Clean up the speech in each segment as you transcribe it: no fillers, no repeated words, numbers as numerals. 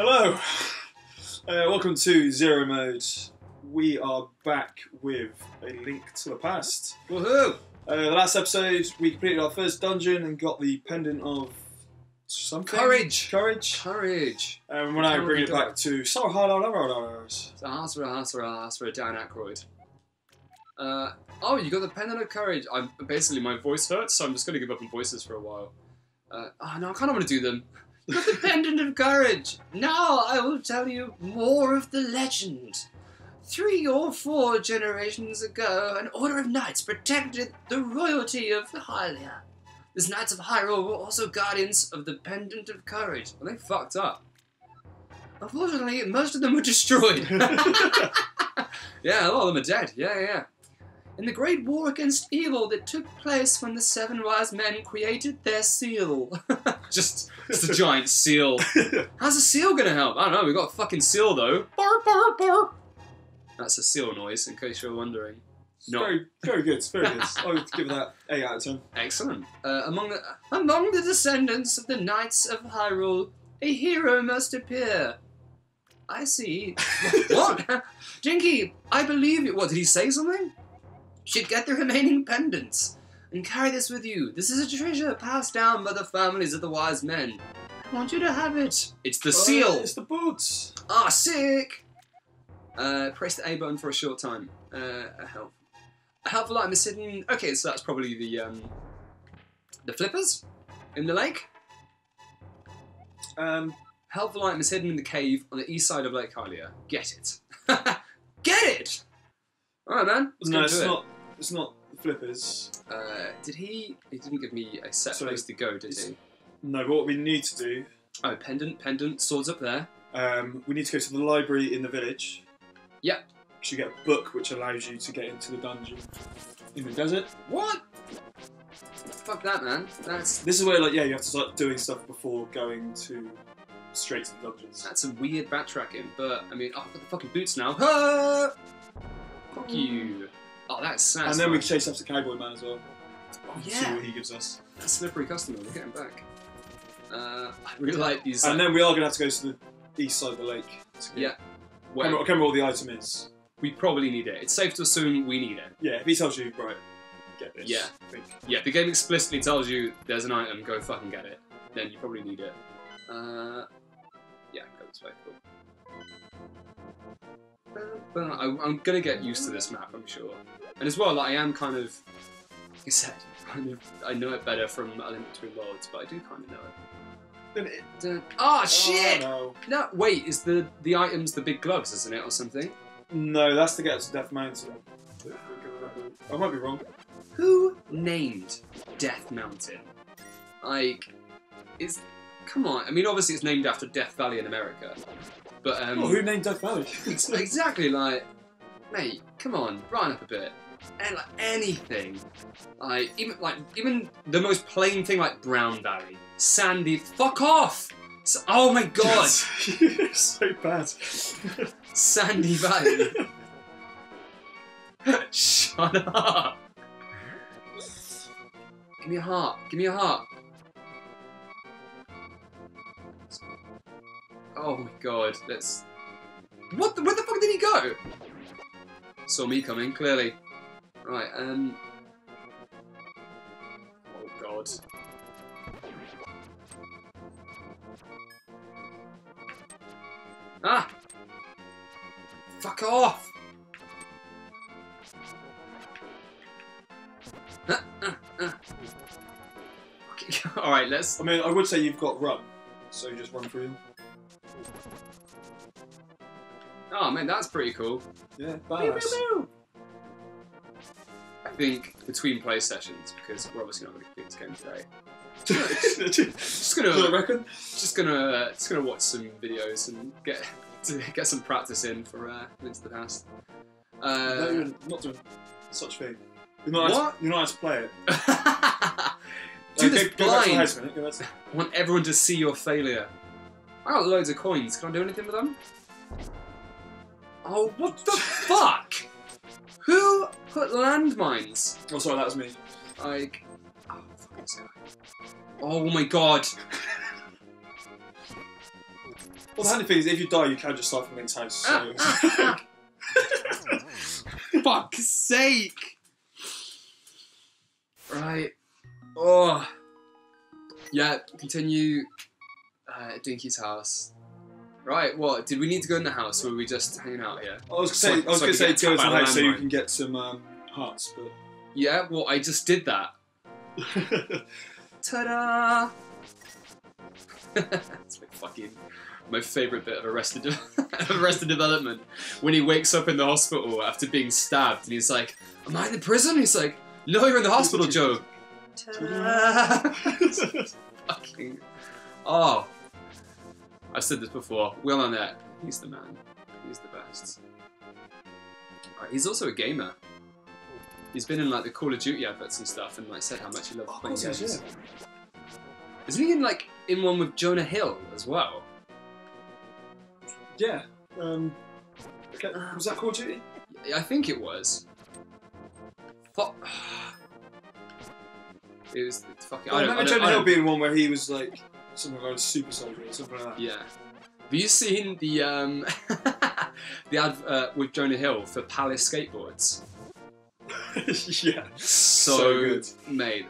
Hello! Welcome to Zero Mode. We are back with A Link to the Past. Woohoo! The last episode, we completed our first dungeon and got the Pendant of... something? Courage! And we're now bringing it back to... Sarah La. So Hasra, Dan Aykroyd. Oh, you got the Pendant of Courage. Basically, my voice hurts, so I'm just going to give up on voices for a while. No, I kind of want to do them. Got the Pendant of Courage! Now I will tell you more of the legend. 3 or 4 generations ago, an order of knights protected the royalty of Hylia. These Knights of Hyrule were also guardians of the Pendant of Courage. Well, they fucked up. Unfortunately, most of them were destroyed. Yeah, a lot of them are dead. Yeah. In the great war against evil that took place when the 7 wise men created their seal. Just a giant seal. How's a seal gonna help? I don't know, we've got a fucking seal though. Bark, bark, bark. That's a seal noise, in case you're wondering. No. Very good. I would give that 8 out of 10. Excellent. Among the descendants of the Knights of Hyrule, a hero must appear. I see. What? Jinky, I believe you. What, did he say something? Should get the remaining pendants, and carry this with you. This is a treasure passed down by the families of the wise men. I want you to have it. It's the seal. It's the boots. Ah, sick. Press the A button for a short time. A helpful item is hidden. Okay, so that's probably the flippers in the lake. Helpful item is hidden in the cave on the east side of Lake Hylia. Get it. Get it. All right, man. No, it's not. It's not the flippers. Did he? He didn't give me a set place to go, did he? No. But what we need to do. Oh, pendant, swords up there. We need to go to the library in the village. Yep. Because you get a book which allows you to get into the dungeon in the desert. What? Fuck that, man. This is where, like, yeah, you have to start doing stuff before going to straight to the dungeons. That's a weird backtracking, but I mean, oh, I've got the fucking boots now. Ah! Fuck you. Oh, that's sad. And then we can chase after Cowboy Man as well. Oh, yeah. See what he gives us. That's slippery customer. We'll get him back. I really like these. And then we are going to have to go to the east side of the lake. Yeah. Well, I can't remember what the item is. We probably need it. It's safe to assume we need it. Yeah, if he tells you, right, get this. Yeah. Yeah, if the game explicitly tells you there's an item, go fucking get it, then you probably need it. Yeah, go this way. Cool. I'm gonna get used to this map, I'm sure. And as well, like, I am kind of, like I said, I know it better from A Link Between Worlds, but I do kind of know it. Oh, shit! Oh, no, wait, is the item's the big gloves, isn't it, or something? No, that's to get us to Death Mountain. I might be wrong. Who named Death Mountain? Like, it's... Come on, I mean, obviously it's named after Death Valley in America. But, well, who named Death Valley? Exactly, like, mate, come on, brighten up a bit. And like anything, like even the most plain thing, like Brown Valley, Sandy. Fuck off! So, oh my god, you're so bad. Sandy Valley. Shut up. Give me a heart. Give me a heart. Oh my god, that's... where the fuck did he go? Saw me coming, clearly. Right, oh god. Ah! Fuck off! Okay. Alright, let's... I mean, I would say you've got run, so you just run through. Oh man, that's pretty cool. Yeah, badass. I think between play sessions, because we're obviously not going to complete this game today. Just gonna watch some videos and get some practice in for Into the Past. No, you're not doing such thing. You're not allowed to play it. Do this blind. I want everyone to see your failure. I got loads of coins. Can I do anything with them? Oh, what the fuck? Who put landmines? Oh, sorry, that was me. Like, oh, fuck this guy. Oh my god. Well, the handy thing is, if you die, you can just start from inside. So. Fuck's sake! Right. Oh. Yeah, continue Dinky's house. Right, what? Did we need to go in the house or were we just hanging out here? I was going to say go to the house so you can get some hearts, but... Yeah, well, I just did that. Ta-da! It's like fucking my favourite bit of Arrested Development. When he wakes up in the hospital after being stabbed and he's like, am I in the prison? He's like, no, you're in the hospital, Joe. Ta-da! Fucking... Oh. I've said this before. Will Arnett. He's the man. He's the best. Right, he's also a gamer. He's been in like the Call of Duty adverts and stuff and like said how much he loves playing games. Isn't he in like one with Jonah Hill as well? Yeah. Okay. Was that Call of Duty? I think it was. It was fucking. Well, I remember Jonah Hill being one where he was like something like a super soldier or something like that. Yeah. Have you seen the the advert with Jonah Hill for Palace Skateboards? Yeah. So good, mate.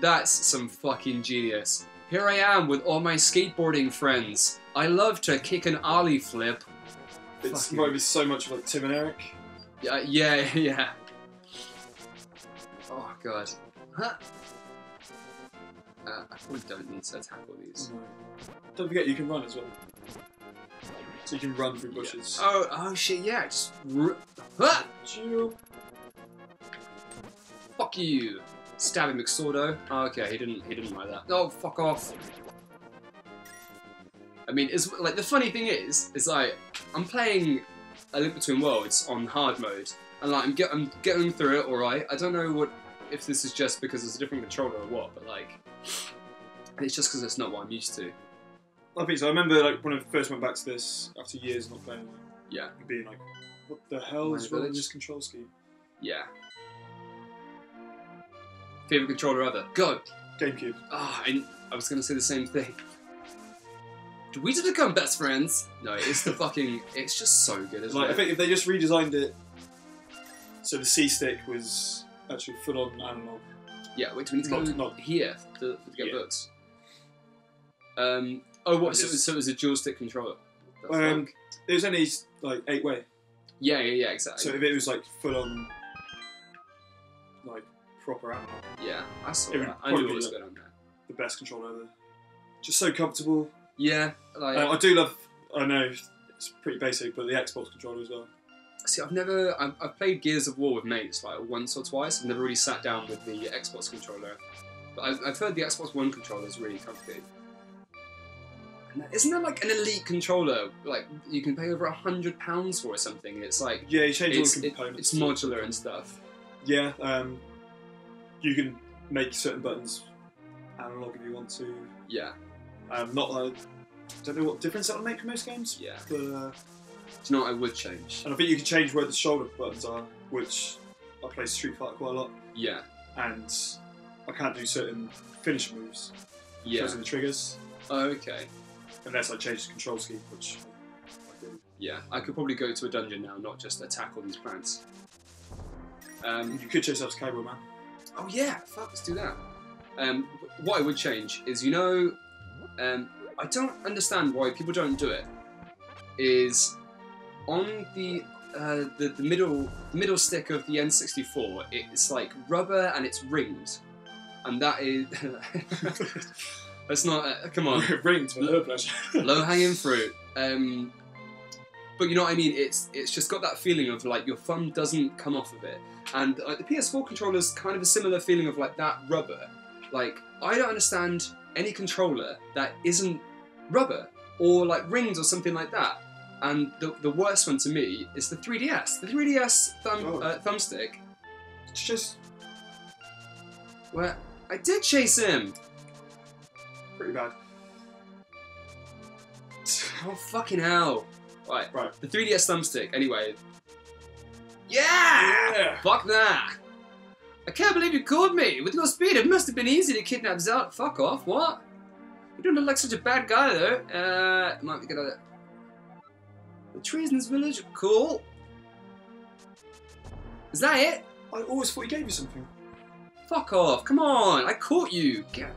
That's some fucking genius. Here I am with all my skateboarding friends. I love to kick an ollie flip. It's probably so much like Tim and Eric. Yeah. Oh god. Huh. I probably don't need to tackle these. Mm-hmm. Don't forget you can run as well. So you can run through bushes. Yeah. Oh shit, yeah. Just fuck you. Stabbing McSordo. Oh, okay, he didn't like that. Oh, fuck off. I mean, it's like the funny thing is like I'm playing A Link Between Worlds on hard mode, and like I'm getting through it all right. I don't know if this is just because it's a different controller or what, but like it's just because it's not what I'm used to. I think so. I remember like when I first went back to this after years not playing. Yeah. Being like, what the hell is wrong with this control scheme? Yeah. Favorite controller ever? Go! GameCube. Ah, oh, I was gonna say the same thing. Did we just become best friends? No, it's the fucking... It's just so good, isn't it? I think if they just redesigned it so the C-stick was actually full-on analog. Yeah, wait, do we need to go here to get books? Oh, what? So it was a dual-stick controller? It was only, like, 8-way. Yeah, exactly. So if it was, like, full-on... like... proper analog. Yeah, I saw that. I knew it was good on there. The best controller ever. Just so comfortable. Yeah. Like, I do love, I know it's pretty basic, but the Xbox controller as well. See, I've played Gears of War with mates like once or twice. I've never really sat down with the Xbox controller. But I've heard the Xbox One controller is really comfy. Isn't that like an elite controller? Like, you can pay over £100 for or something. It's like... Yeah, you change all the components. It's modular and stuff. Yeah, you can make certain buttons analog if you want to. Yeah. Not like I don't know what difference that would make for most games. Yeah. But, do you know what I would change? And I think you can change where the shoulder buttons are, which I play Street Fighter quite a lot. Yeah. And I can't do certain finish moves. Yeah. Because of the triggers. Oh, okay. Unless I change the control scheme, which I do. Yeah. I could probably go to a dungeon now, not just attack all these plants. You could change that to Cable Man. Oh yeah, fuck, let's do that. What I would change is, you know, I don't understand why people don't do it, is on the middle stick of the N64, it's like rubber and it's ringed. And that is... That's not... come on. Ringed for her pleasure. Low-hanging fruit. But you know what I mean? It's just got that feeling of like your thumb doesn't come off of it. And the PS4 controller's kind of a similar feeling of like that rubber. Like, I don't understand any controller that isn't rubber or like rings or something like that. And the worst one to me is the 3DS. The 3DS thumbstick. It's just... Where I did chase him! Pretty bad. Oh, fucking hell. Right. The 3DS thumbstick, anyway. Yeah! Fuck that! I can't believe you called me! With your speed, it must have been easy to kidnap Zelt. Fuck off, what? You don't look like such a bad guy, though. Might be good at it. The trees in this village are cool. Is that it? I always thought he gave you something. Fuck off, come on, I caught you. Get...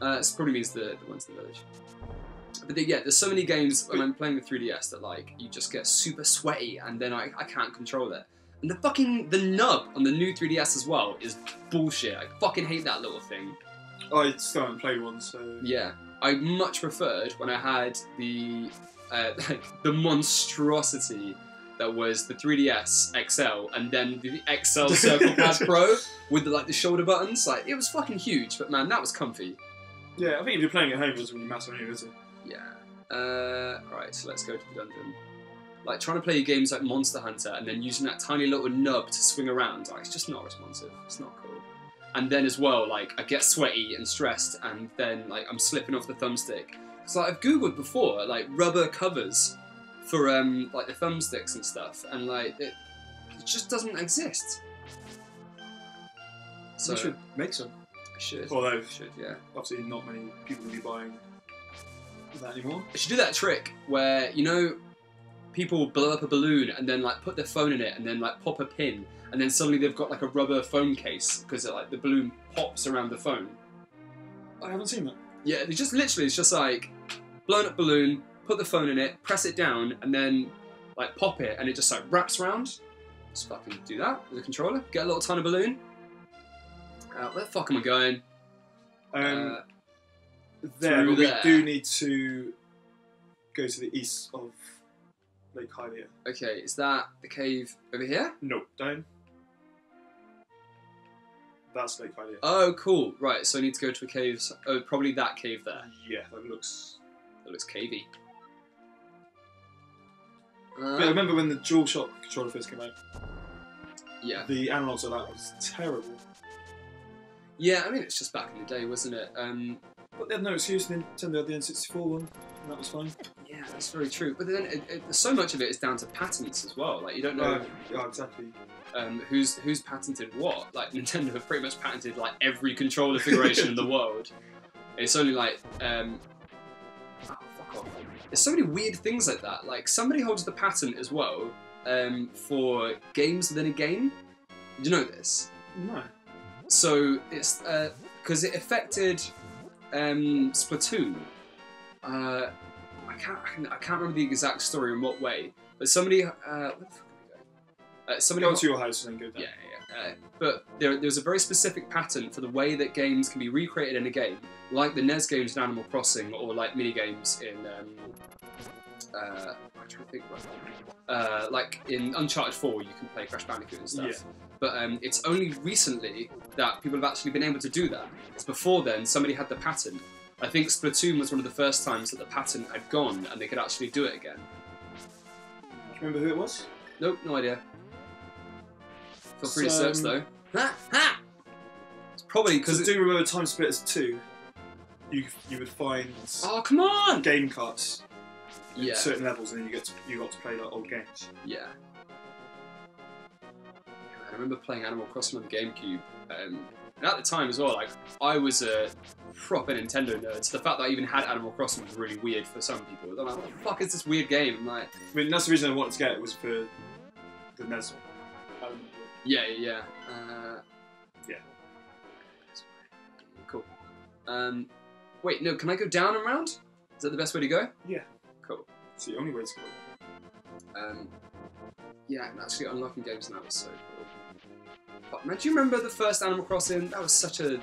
this probably means the ones in the village. But yeah, there's so many games when I'm playing the 3DS that like, you just get super sweaty and then I can't control it. And the fucking, the nub on the new 3DS as well is bullshit. I fucking hate that little thing. I still haven't played one, so... Yeah, I much preferred when I had the monstrosity that was the 3DS XL and then the XL Circle Pad Pro with the shoulder buttons. Like, it was fucking huge, but man, that was comfy. Yeah, I think if you're playing at home, it doesn't really matter anyway, does it? Yeah. Alright, so let's go to the dungeon. Like, trying to play games like Monster Hunter and then using that tiny little nub to swing around, like, it's just not responsive. It's not cool. And then as well, like, I get sweaty and stressed and then, like, I'm slipping off the thumbstick. So like, I've Googled before, like, rubber covers for, like, the thumbsticks and stuff, and, like, it just doesn't exist. So... You should make some. I should. Although, yeah. Obviously not many people will be buying that anymore. I should do that trick where, you know, people blow up a balloon and then like put their phone in it and then like pop a pin and then suddenly they've got like a rubber phone case because like the balloon pops around the phone. I haven't seen that. Yeah, it's just literally it's just like blown up balloon, put the phone in it, press it down and then like pop it and it just like wraps around. Just fucking do that with a controller. Get a little tiny balloon. Where the fuck am I going? There, but we do need to go to the east of Lake Hylia. Okay, is that the cave over here? No, down. That's Lake Hylia. Oh, cool. Right, so I need to go to a cave. Oh, probably that cave there. Yeah, that looks cavey. Yeah, remember when the DualShock controller first came out? Yeah. The analogs of that was terrible. Yeah, I mean it's just back in the day, wasn't it? But they had no excuse. Nintendo had the N64 one, and that was fine. Yeah, that's very true. But then so much of it is down to patents as well. Like you don't know. Yeah, exactly. Who's patented what? Like Nintendo have pretty much patented like every controller configuration in the world. It's only like oh, fuck off. There's so many weird things like that. Like somebody holds the patent as well for games within a game. Do you know this? No. So it's because it affected Splatoon. I can't remember the exact story in what way, but somebody where the fuck did we go? Somebody go to your house and then go down. Yeah. But there's a very specific pattern for the way that games can be recreated in a game, like the NES games in Animal Crossing, or like mini games in I'm trying to think right now. Like in Uncharted 4, you can play Crash Bandicoot and stuff. Yeah. But it's only recently that people have actually been able to do that. Because before then, somebody had the pattern. I think Splatoon was one of the first times that the pattern had gone and they could actually do it again. Do you remember who it was? Nope, no idea. Feel free to search though. Ha! It's probably because... do remember TimeSplitters 2? You would find... Oh, come on! Game carts. Yeah. Certain levels and then you got to play like old games. Yeah. I remember playing Animal Crossing on the GameCube, and at the time as well, like I was a proper Nintendo nerd, so the fact that I even had Animal Crossing was really weird for some people. They're like, what the fuck is this weird game? I'm like, I mean, that's the reason I wanted to get it, was for the NES. Yeah. Cool. Wait, no, can I go down and round? Is that the best way to go? Yeah. Cool. It's the only way to go. Yeah, and actually unlocking games now is so cool. But man, do you remember the first Animal Crossing? That was such a an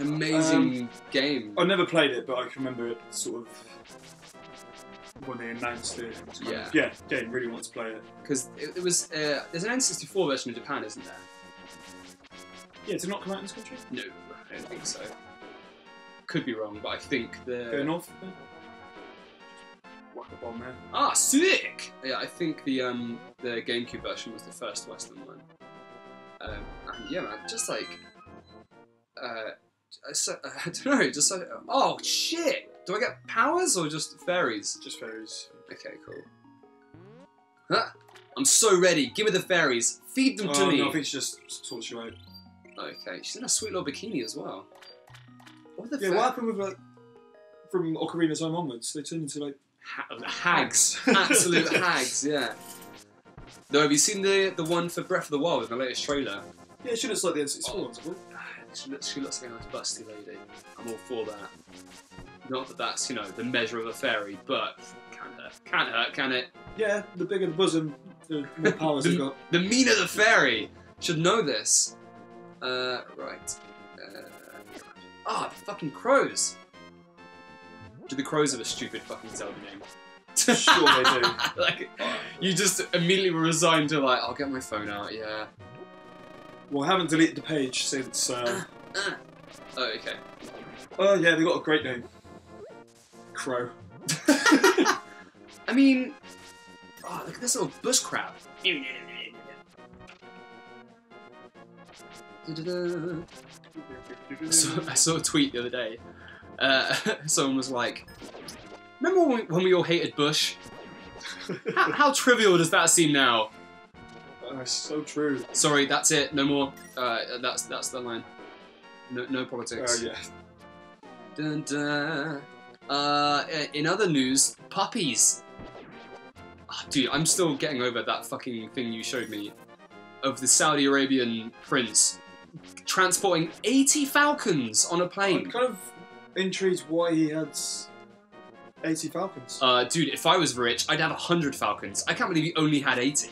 amazing game. I never played it, but I can remember it sort of when they announced it. Yeah, yeah, Jane really wants to play it because it was. There's an N64 version in Japan, isn't there? Yeah, did it not come out in this country? No, I don't think so. Could be wrong, but I think the go north. Then? Whack a bomb there. Ah, sick! Yeah, I think the GameCube version was the first Western one. And yeah, man, just like I don't know, just like oh shit! Do I get powers or just fairies? Just fairies. Okay, cool. Huh? I'm so ready. Give me the fairies. Feed them to me. No, I think she just sorts you out. Okay, she's in a sweet little bikini as well. What happened with like from Ocarina of Time onwards? They turned into like Hags. Absolute hags, yeah. No, have you seen the one for Breath of the Wild in the latest trailer? Yeah, it should look like the N64 ones, doesn't it? She looks like a nice busty lady. I'm all for that. Not that that's, you know, the measure of a fairy, but can hurt. Can't hurt, can it? Yeah, the bigger the bosom, the more powers you've got. The meaner the fairy! Should know this. Right. The fucking crows! Do the crows have a stupid fucking Zelda name? Sure they do. Like, you just immediately resign to like, I'll get my phone out, yeah. Well, I haven't deleted the page since, Oh, okay. Oh yeah, they got a great name. Crow. I mean... Oh, look at this little bush crab. I saw a tweet the other day. Someone was like, remember when we all hated Bush? How trivial does that seem now? That's so true. Sorry, that's it. No more. That's the line. No politics. Oh, yeah. Dun, dun. In other news, puppies. Oh, dude, I'm still getting over that fucking thing you showed me of the Saudi Arabian prince transporting 80 falcons on a plane. I'm kind of intrigued why he had 80 falcons. Dude, if I was rich, I'd have 100 falcons. I can't believe he only had 80.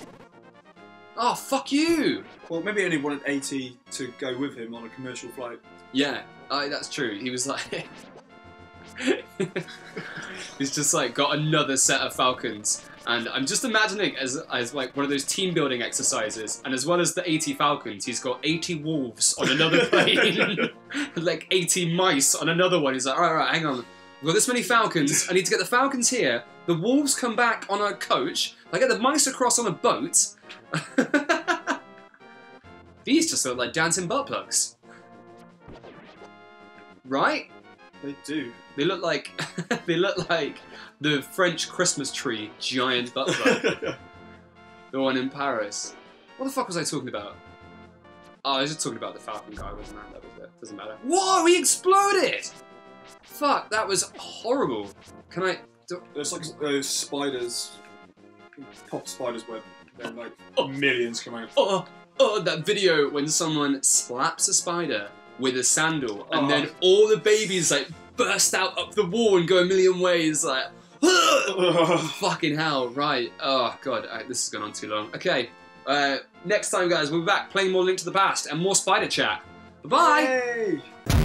Oh, fuck you! Well, maybe he only wanted 80 to go with him on a commercial flight. Yeah, that's true. He was like... He's just like, got another set of falcons. And I'm just imagining as like one of those team building exercises, and as well as the 80 falcons, he's got 80 wolves on another plane, and like 80 mice on another one. He's like, all right, hang on, I've got this many falcons, I need to get the falcons here, the wolves come back on a coach, I get the mice across on a boat. These just look like dancing butt plugs. Right? They do. They look like the French Christmas tree giant butt plug. The one in Paris. What the fuck was I talking about? Oh, I was just talking about the Falcon guy, wasn't I? That was it. Doesn't matter. Whoa! He exploded! Fuck! That was horrible. Can I? There's like those spiders. Pop spiders web. Then like millions come out. Oh! That video when someone slaps a spider with a sandal, and then all the babies like burst out up the wall and go a million ways, like fucking hell, right? Oh god, this has gone on too long. Okay, next time, guys, we'll be back playing more Link to the Past and more Spider Chat. Bye bye. Yay.